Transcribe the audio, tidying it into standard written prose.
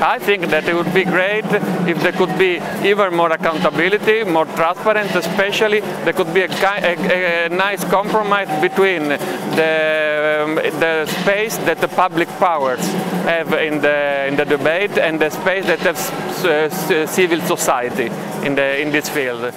I think that it would be great if there could be even more accountability, more transparent, especially there could be a nice compromise between the space that the public powers have in the debate and the space that has civil society in this field.